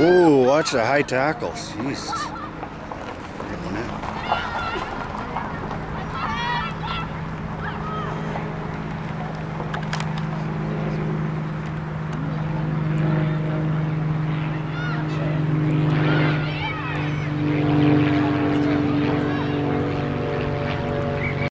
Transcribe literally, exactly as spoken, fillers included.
Ooh, watch the high tackles. Jesus.